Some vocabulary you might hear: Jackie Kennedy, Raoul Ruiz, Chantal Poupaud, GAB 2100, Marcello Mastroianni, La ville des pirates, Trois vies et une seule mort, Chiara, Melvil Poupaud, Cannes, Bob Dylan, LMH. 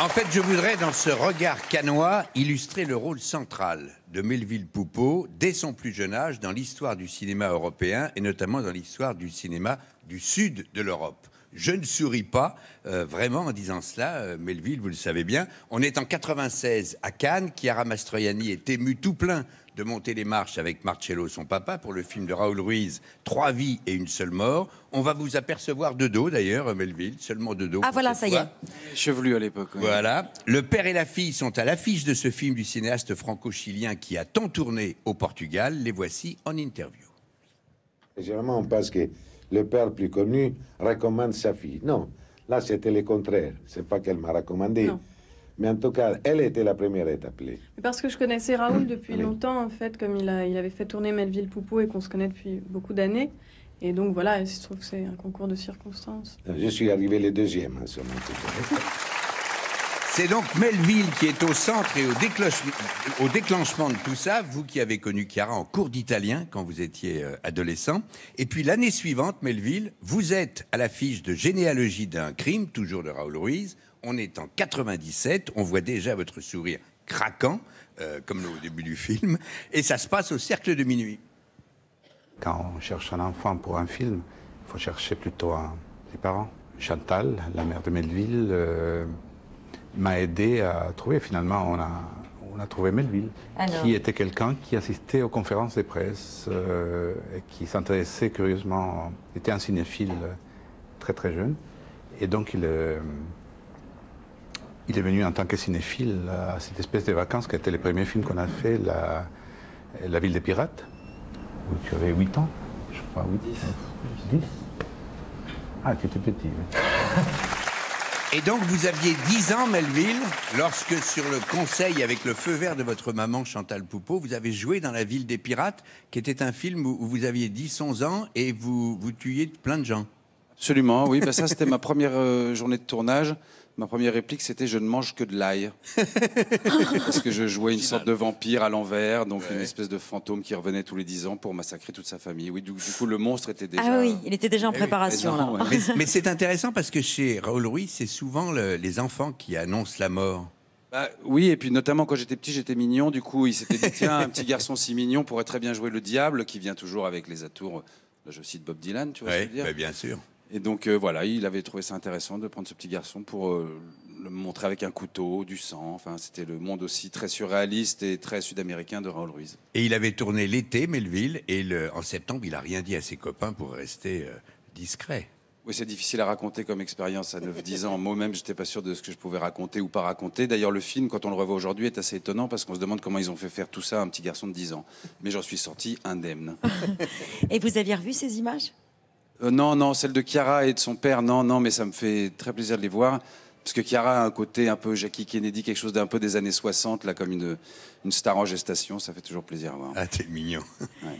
En fait, je voudrais, dans ce regard cannois, illustrer le rôle central de Melvil Poupaud dès son plus jeune âge dans l'histoire du cinéma européen et notamment dans l'histoire du cinéma du sud de l'Europe. Je ne souris pas vraiment en disant cela, Melvil, vous le savez bien. On est en 96 à Cannes, Chiara Mastroianni est émue tout plein de monter les marches avec Marcello, son papa, pour le film de Raoul Ruiz, Trois vies et une seule mort. On va vous apercevoir de dos, d'ailleurs, Melvil, seulement de dos. Ah voilà, ça y est. Chevelu à l'époque. Oui. Voilà. Le père et la fille sont à l'affiche de ce film du cinéaste franco-chilien qui a tant tourné au Portugal. Les voici en interview. Généralement, on pense que le père plus connu recommande sa fille. Non, là, c'était le contraire. C'est pas qu'elle m'a recommandé. Non. Mais en tout cas, elle était la première à être appelée. Parce que je connaissais Raoul depuis longtemps, en fait, comme il avait fait tourner Melvil Poupaud et qu'on se connaît depuis beaucoup d'années. Et donc voilà, il se trouve que c'est un concours de circonstances. Je suis arrivé le deuxième, en ce moment. C'est donc Melvil qui est au centre et au déclenchement de tout ça. Vous qui avez connu Chiara en cours d'italien quand vous étiez adolescent. Et puis l'année suivante, Melvil, vous êtes à l'affiche de Généalogie d'un crime, toujours de Raoul Ruiz. On est en 97, on voit déjà votre sourire craquant, comme au début du film, et ça se passe au cercle de minuit. Quand on cherche un enfant pour un film, il faut chercher plutôt les parents. Chantal, la mère de Melvil, m'a aidé à trouver. Finalement, on a trouvé Melvil, qui était quelqu'un qui assistait aux conférences de presse, et qui s'intéressait curieusement, était un cinéphile très très jeune, et donc il est venu en tant que cinéphile à cette espèce de vacances qui était le premier film qu'on a fait, La ville des pirates, où tu avais 8 ans, je crois, ou 10. Ah, tu étais petit. Et donc, vous aviez 10 ans, Melvil, lorsque, sur le conseil avec le feu vert de votre maman, Chantal Poupaud, vous avez joué dans La ville des pirates, qui était un film où vous aviez 10-11 ans et vous tuiez plein de gens. Absolument, oui. Ben ça, c'était ma première journée de tournage. Ma première réplique, c'était « Je ne mange que de l'ail ». Parce que je jouais une sorte de vampire à l'envers, donc une espèce de fantôme qui revenait tous les 10 ans pour massacrer toute sa famille. Oui, du coup, le monstre était déjà... Ah oui, il était déjà en préparation. Oui. Là. Mais c'est intéressant parce que chez Raoul Ruiz, c'est souvent les enfants qui annoncent la mort. Bah, oui, et puis notamment quand j'étais petit, j'étais mignon. Du coup, il s'était dit « Tiens, un petit garçon si mignon pourrait très bien jouer le diable qui vient toujours avec les atours. » Là, je cite Bob Dylan, tu vois ce que je veux dire. Oui, bah, bien sûr. Et donc voilà, il avait trouvé ça intéressant de prendre ce petit garçon pour le montrer avec un couteau, du sang. Enfin, c'était le monde aussi très surréaliste et très sud-américain de Raoul Ruiz. Et il avait tourné l'été, Melvil, et en septembre, il n'a rien dit à ses copains pour rester discret. Oui, c'est difficile à raconter comme expérience à 9-10 ans. Moi-même, je n'étais pas sûr de ce que je pouvais raconter ou pas raconter. D'ailleurs, le film, quand on le revoit aujourd'hui, est assez étonnant parce qu'on se demande comment ils ont fait faire tout ça à un petit garçon de 10 ans. Mais j'en suis sorti indemne. Et vous aviez revu ces images ? Non, celle de Chiara et de son père, non, mais ça me fait très plaisir de les voir. Parce que Chiara a un côté un peu Jackie Kennedy, quelque chose d'un peu des années 60, là, comme une star en gestation, ça fait toujours plaisir à voir. Ah, t'es mignon. Ouais.